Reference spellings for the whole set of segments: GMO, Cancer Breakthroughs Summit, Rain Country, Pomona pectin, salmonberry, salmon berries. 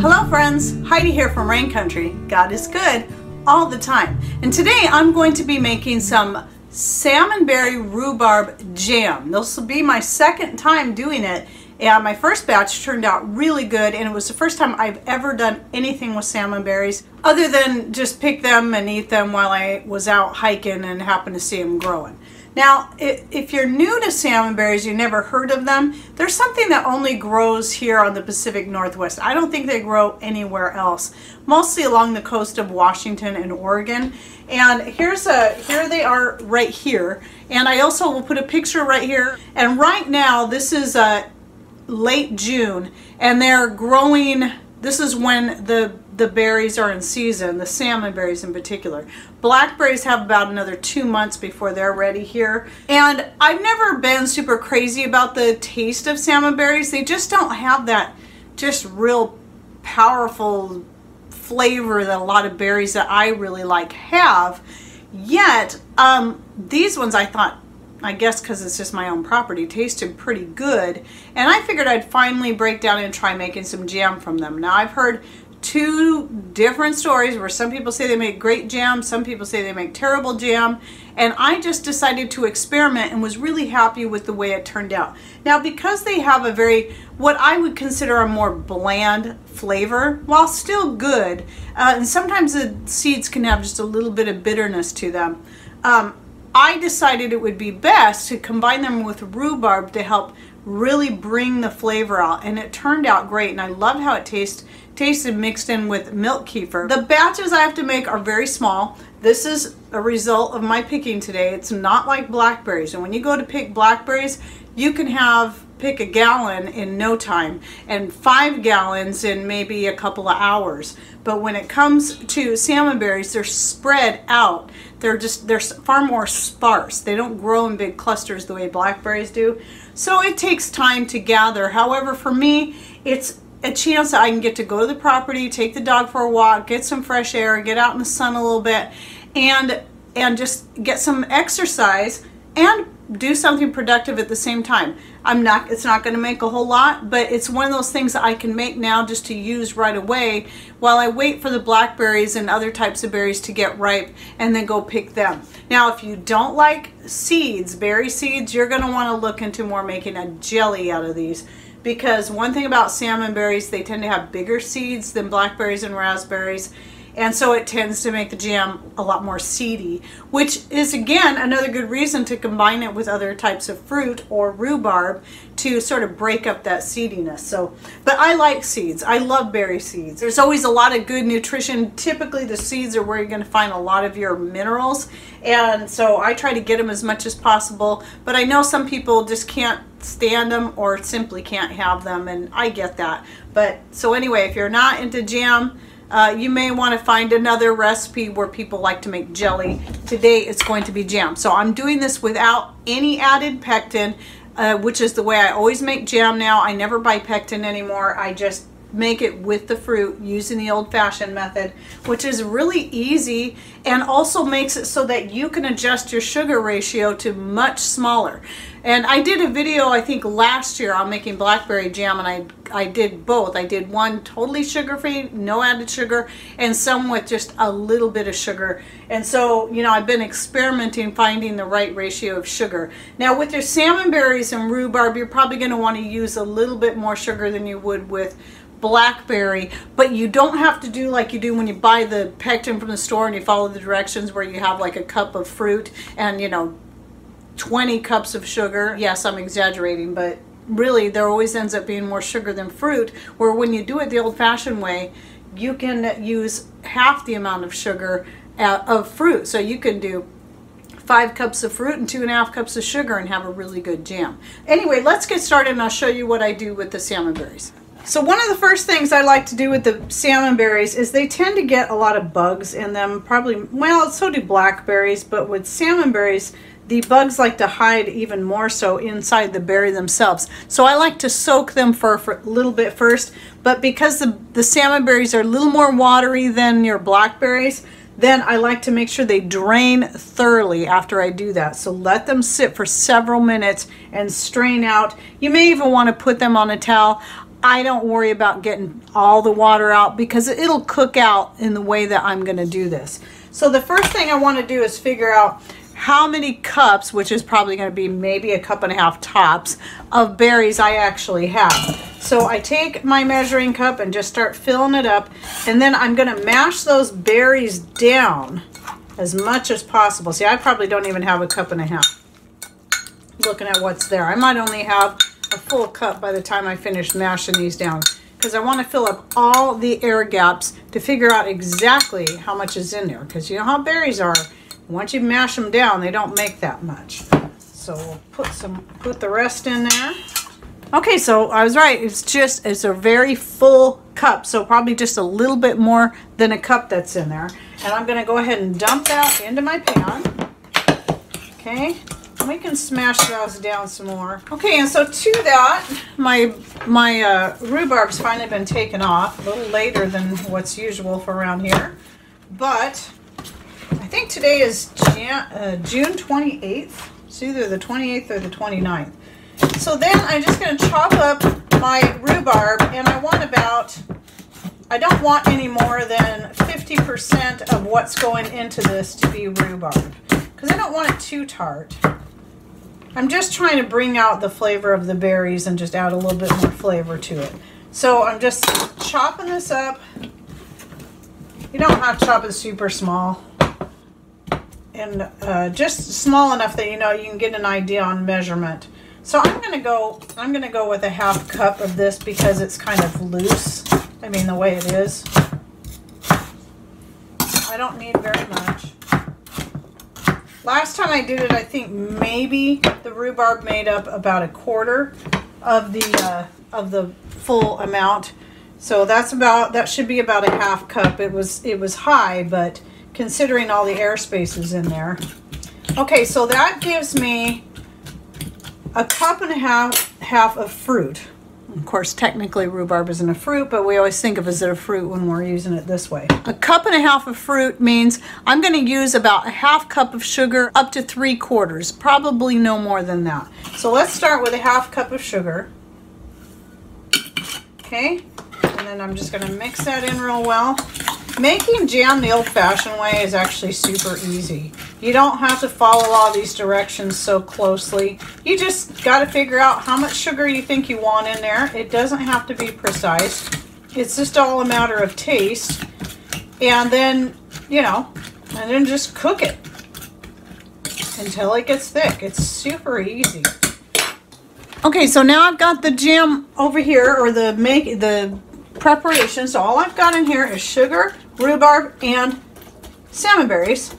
Hello friends, Heidi here from Rain Country. God is good all the time. And today I'm going to be making some salmonberry rhubarb jam. This will be my second time doing it, and my first batch turned out really good, and it was the first time I've ever done anything with salmonberries other than just pick them and eat them while I was out hiking and happened to see them growing. Now, if you're new to salmonberries, you never heard of them, they're something that only grows here on the Pacific Northwest. I don't think they grow anywhere else, mostly along the coast of Washington and Oregon. And here they are right here. And I also will put a picture right here. And right now, this is late June, and they're growing. This is when the berries are in season, the salmon berries in particular. Blackberries have about another 2 months before they're ready here. And I've never been super crazy about the taste of salmon berries. They just don't have that just real powerful flavor that a lot of berries that I really like have. Yet, these ones I thought, I guess because it's just my own property, tasted pretty good. And I figured I'd finally break down and try making some jam from them. Now, I've heard two different stories where some people say they make great jam, some people say they make terrible jam, and I just decided to experiment and was really happy with the way it turned out. Now, because they have a very, what I would consider a more bland flavor, while still good, and sometimes the seeds can have just a little bit of bitterness to them, I decided it would be best to combine them with rhubarb to help really bring the flavor out, and it turned out great, and I loved how it tasted mixed in with milk kefir. The batches I have to make are very small. This is a result of my picking today. It's not like blackberries, and when you go to pick blackberries, you can pick a gallon in no time and 5 gallons in maybe a couple of hours. But when it comes to salmonberries, they're spread out. They're far more sparse. They don't grow in big clusters the way blackberries do. So it takes time to gather. However, for me, it's a chance that I can get to go to the property, take the dog for a walk, get some fresh air, get out in the sun a little bit, and just get some exercise and do something productive at the same time. It's not going to make a whole lot, but it's one of those things that I can make now just to use right away while I wait for the blackberries and other types of berries to get ripe and then go pick them. Now, if you don't like seeds, berry seeds, you're going to want to look into more making a jelly out of these, because one thing about salmon berries, they tend to have bigger seeds than blackberries and raspberries. And so it tends to make the jam a lot more seedy, which is, again, another good reason to combine it with other types of fruit or rhubarb to sort of break up that seediness. So, but I like seeds. I love berry seeds. There's always a lot of good nutrition. Typically, the seeds are where you're going to find a lot of your minerals. And so I try to get them as much as possible. But I know some people just can't stand them or simply can't have them. And I get that. But so anyway, if you're not into jam, you may want to find another recipe where people like to make jelly. Today it's going to be jam. So I'm doing this without any added pectin, which is the way I always make jam now. I never buy pectin anymore. I just make it with the fruit using the old-fashioned method, which is really easy and also makes it so that you can adjust your sugar ratio to much smaller. And I did a video, I think last year, on making blackberry jam, and I did both. I did one totally sugar-free, no added sugar, and some with just a little bit of sugar. And so, you know, I've been experimenting, finding the right ratio of sugar. Now, with your salmon berries and rhubarb, you're probably going to want to use a little bit more sugar than you would with blackberry, but you don't have to do like you do when you buy the pectin from the store and you follow the directions where you have like a cup of fruit and, you know, 20 cups of sugar. Yes, I'm exaggerating, but really there always ends up being more sugar than fruit, where when you do it the old-fashioned way, you can use half the amount of sugar of fruit. So you can do 5 cups of fruit and 2.5 cups of sugar and have a really good jam. Anyway, let's get started, and I'll show you what I do with the salmonberries. So one of the first things I like to do with the salmonberries is they tend to get a lot of bugs in them. Probably, well, so do blackberries, but with salmonberries, the bugs like to hide even more so inside the berry themselves. So I like to soak them for a little bit first, but because the salmonberries are a little more watery than your blackberries, then I like to make sure they drain thoroughly after I do that. So let them sit for several minutes and strain out. You may even want to put them on a towel. I don't worry about getting all the water out because it'll cook out in the way that I'm going to do this. So the first thing I want to do is figure out how many cups, which is probably going to be maybe 1.5 cups tops, of berries I actually have. So I take my measuring cup and just start filling it up, and then I'm going to mash those berries down as much as possible. See, I probably don't even have 1.5 cups. Looking at what's there, I might only have a full cup by the time I finish mashing these down, because I want to fill up all the air gaps to figure out exactly how much is in there, because you know how berries are. Once you mash them down, they don't make that much. So we'll put the rest in there. Okay, so I was right. It's a very full cup, so probably just a little bit more than 1 cup that's in there. And I'm going to go ahead and dump that into my pan. Okay. We can smash those down some more. Okay, and so to that, my rhubarb's finally been taken off, a little later than what's usual for around here. But I think today is June 28th. It's either the 28th or the 29th. So then I'm just going to chop up my rhubarb, and I don't want any more than 50% of what's going into this to be rhubarb, because I don't want it too tart. I'm just trying to bring out the flavor of the berries and just add a little bit more flavor to it. So I'm just chopping this up. You don't have to chop it super small. And just small enough that you can get an idea on measurement. So I'm gonna go with 1/2 cup of this because it's kind of loose. I mean, the way it is. I don't need very much. Last time I did it, I think maybe the rhubarb made up about 1/4 of the full amount. So that should be about 1/2 cup. It was high, but considering all the air spaces in there. Okay, so that gives me 1.5 cups of fruit. Of course, technically rhubarb isn't a fruit, but we always think of it as a fruit when we're using it this way. 1.5 cups of fruit means I'm going to use about 1/2 cup of sugar, up to 3/4, probably no more than that. So let's start with 1/2 cup of sugar. Okay, and then I'm just going to mix that in real well. Making jam the old-fashioned way is actually super easy. You don't have to follow all these directions so closely. You just got to figure out how much sugar you think you want in there. It doesn't have to be precise. It's just all a matter of taste. And then, just cook it until it gets thick. It's super easy. Okay, so now I've got the jam over here, or the preparation. So all I've got in here is sugar, rhubarb, and salmon berries.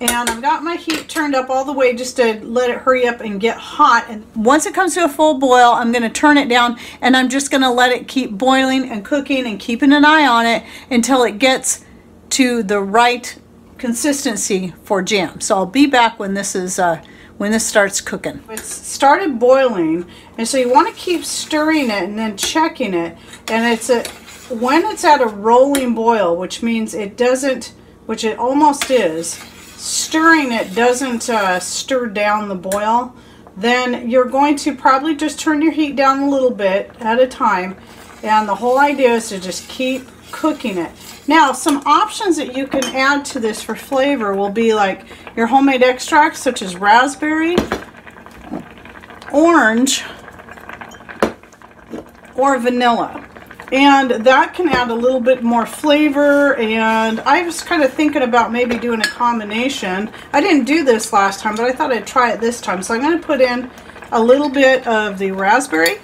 And I've got my heat turned up all the way just to let it hurry up and get hot. And once it comes to a full boil, I'm going to turn it down, and I'm just going to let it keep boiling and cooking and keeping an eye on it until it gets to the right consistency for jam. So I'll be back when this is when this starts cooking. It's started boiling, and so you want to keep stirring it and then checking it. And when it's at a rolling boil, which means it doesn't, which it almost is, stirring it doesn't stir down the boil, then you're going to probably just turn your heat down a little bit at a time, and the whole idea is to just keep cooking it. Now, some options that you can add to this for flavor will be like your homemade extracts, such as raspberry, orange, or vanilla. And that can add a little bit more flavor, and I was kind of thinking about maybe doing a combination. I didn't do this last time, but I thought I'd try it this time. So I'm going to put in a little bit of the raspberry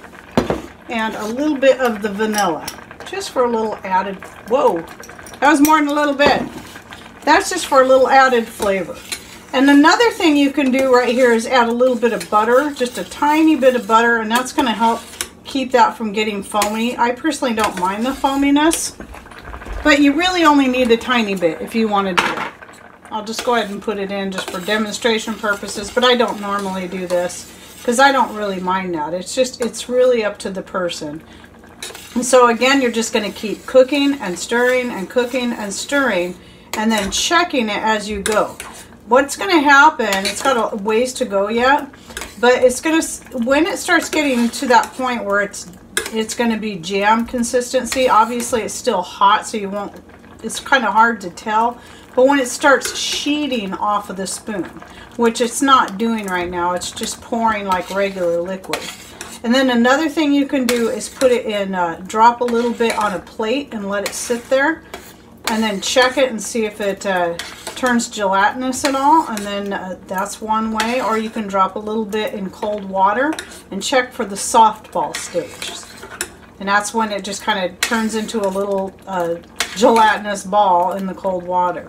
and a little bit of the vanilla, just for a little added, whoa, that was more than a little bit. That's just for a little added flavor. And another thing you can do right here is add a little bit of butter, just a tiny bit of butter, and that's going to help keep that from getting foamy. I personally don't mind the foaminess, but you really only need a tiny bit if you want to do it. I'll just go ahead and put it in just for demonstration purposes, but I don't normally do this because I don't really mind that. It's really up to the person. And so again, you're just going to keep cooking and stirring and cooking and stirring, and then checking it as you go. What's going to happen, it's got a ways to go yet, but when it starts getting to that point where it's It's going to be jam consistency. Obviously it's still hot, so you won't, it's kind of hard to tell, but when it starts sheeting off of the spoon, which it's not doing right now, it's just pouring like regular liquid. And then another thing you can do is put it in, drop a little bit on a plate and let it sit there, and then check it and see if it turns gelatinous at all, and then that's one way. Or you can drop a little bit in cold water and check for the softball stage, and that's when it just kind of turns into a little gelatinous ball in the cold water.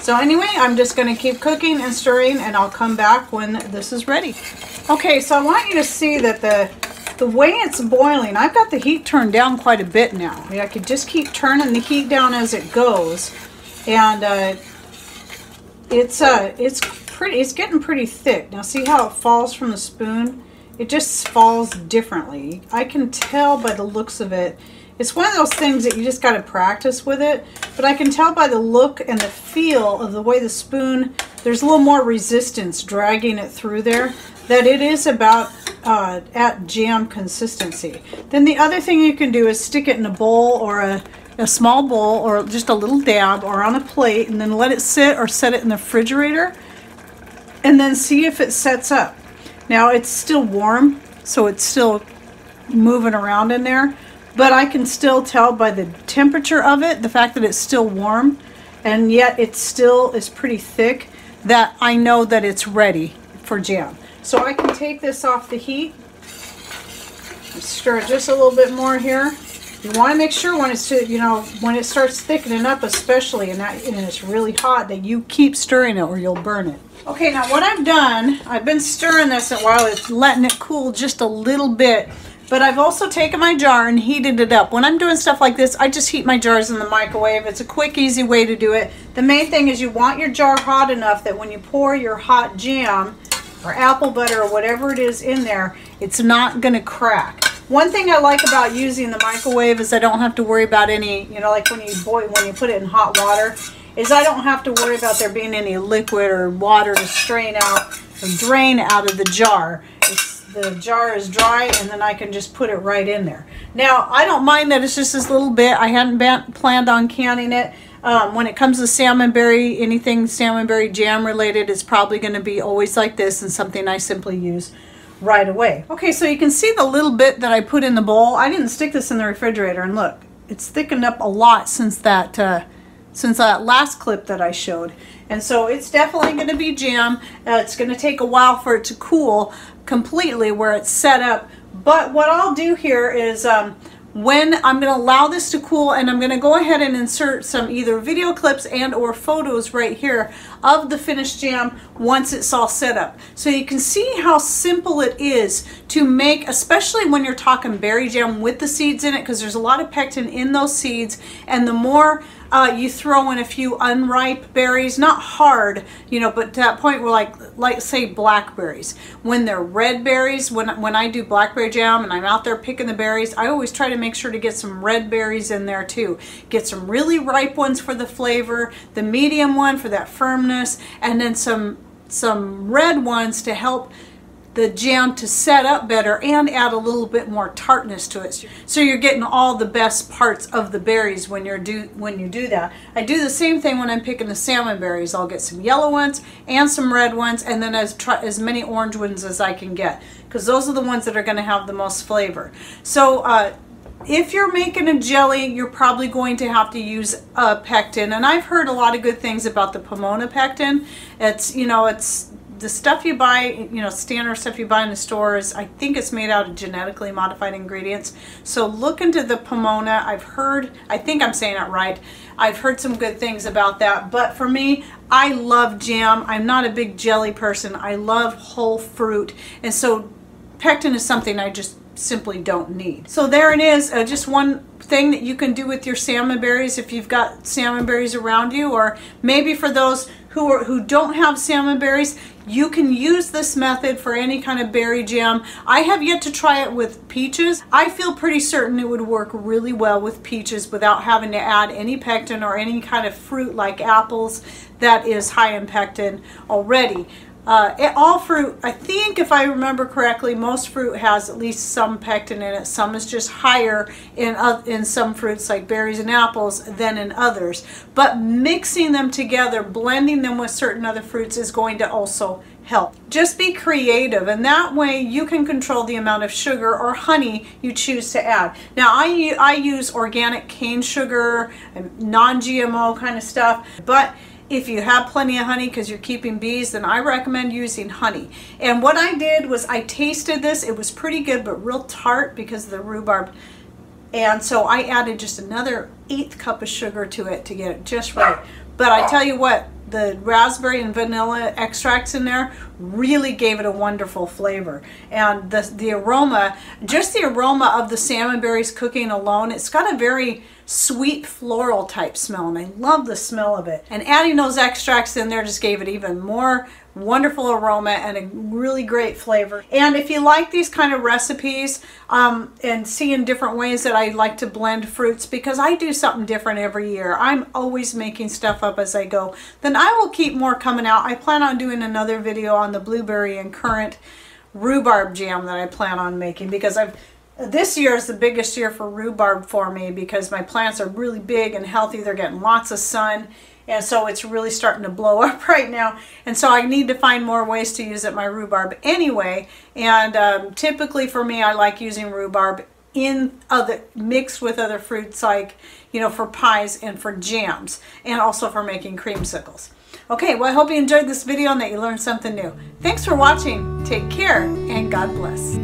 So anyway, I'm just going to keep cooking and stirring, and I'll come back when this is ready. Okay, so I want you to see that the way it's boiling, I've got the heat turned down quite a bit now. I mean, I could just keep turning the heat down as it goes, and it's getting pretty thick. Now see how it falls from the spoon? It just falls differently. I can tell by the looks of it. It's one of those things that you just got to practice with it, but I can tell by the look and the feel of the way the spoon, there's a little more resistance dragging it through there, that it is about at jam consistency. Then the other thing you can do is stick it in a bowl or a small bowl or just a little dab or on a plate, and then let it sit or set it in the refrigerator and then see if it sets up. Now it's still warm, so it's still moving around in there, but I can still tell by the temperature of it, the fact that it's still warm and yet it still is pretty thick, that I know that it's ready for jam. So I can take this off the heat, stir it just a little bit more here. You want to make sure when it's, you know, when it starts thickening up, especially and it's really hot, that you keep stirring it or you'll burn it. Okay, now what I've done, I've been stirring this while it's letting it cool just a little bit. But I've also taken my jar and heated it up. When I'm doing stuff like this, I just heat my jars in the microwave. It's a quick, easy way to do it. The main thing is you want your jar hot enough that when you pour your hot jam or apple butter or whatever it is in there, it's not going to crack. One thing I like about using the microwave is I don't have to worry about any, you know, like when you put it in hot water, is I don't have to worry about there being any liquid or water to strain out or drain out of the jar. The jar is dry, and then I can just put it right in there. Now, I don't mind that it's just this little bit. I hadn't planned on canning it. When it comes to salmonberry, anything salmonberry jam related is probably going to be always like this, and something I simply use right away. Okay, so you can see the little bit that I put in the bowl. I didn't stick this in the refrigerator, and look, it's thickened up a lot since that last clip that I showed. And so it's definitely going to be jam. It's going to take a while for it to cool completely where it's set up. But what I'll do here is when I'm going to allow this to cool, and I'm going to go ahead and insert some either video clips and or photos right here of the finished jam once it's all set up. So you can see how simple it is to make, especially when you're talking berry jam with the seeds in it, because there's a lot of pectin in those seeds, and the more you throw in a few unripe berries, not hard, you know, but to that point where like say blackberries, when they're red berries, when I do blackberry jam and I'm out there picking the berries, I always try to make sure to get some red berries in there too. Get some really ripe ones for the flavor, the medium one for that firmness, and then some red ones to help the jam to set up better and add a little bit more tartness to it. So you're getting all the best parts of the berries when you do that. I do the same thing when I'm picking the salmon berries. I'll get some yellow ones and some red ones, and then as many orange ones as I can get, because those are the ones that are going to have the most flavor. So if you're making a jelly, you're probably going to have to use a pectin, and I've heard a lot of good things about the Pomona pectin. It's, you know, it's the stuff you buy, you know, standard stuff you buy in the stores, I think it's made out of genetically modified ingredients. So look into the Pomona. I've heard, I think I'm saying that right, I've heard some good things about that. But for me, I love jam. I'm not a big jelly person. I love whole fruit. And so pectin is something I just simply don't need. So there it is, just one thing that you can do with your salmon berries if you've got salmon berries around you, or maybe for those who don't have salmon berries, you can use this method for any kind of berry jam. I have yet to try it with peaches. I feel pretty certain it would work really well with peaches without having to add any pectin or any kind of fruit like apples that is high in pectin already. All fruit, I think if I remember correctly, most fruit has at least some pectin in it. Some is just higher in some fruits like berries and apples than in others. But mixing them together, blending them with certain other fruits is going to also help. Just be creative, and that way you can control the amount of sugar or honey you choose to add. Now I use organic cane sugar and non-GMO kind of stuff, but if you have plenty of honey because you're keeping bees, then I recommend using honey. And what I did was I tasted this. It was pretty good, but real tart because of the rhubarb. And so I added just another 1/8 cup of sugar to it to get it just right. But I tell you what, the raspberry and vanilla extracts in there really gave it a wonderful flavor. And the aroma, just the aroma of the salmon berries cooking alone, it's got a very sweet floral type smell, and I love the smell of it. And adding those extracts in there just gave it even more wonderful aroma and a really great flavor. And if you like these kind of recipes and seeing different ways that I like to blend fruits, because I do something different every year, I'm always making stuff up as I go, then I will keep more coming out. I plan on doing another video on the blueberry and currant rhubarb jam that I plan on making, because this year is the biggest year for rhubarb for me because my plants are really big and healthy. They're getting lots of sun, and so it's really starting to blow up right now. And so I need to find more ways to use my rhubarb anyway. And typically for me, I like using rhubarb mixed with other fruits, like, you know, for pies and for jams, and also for making creamsicles. Okay, well, I hope you enjoyed this video and that you learned something new. Thanks for watching. Take care, and God bless.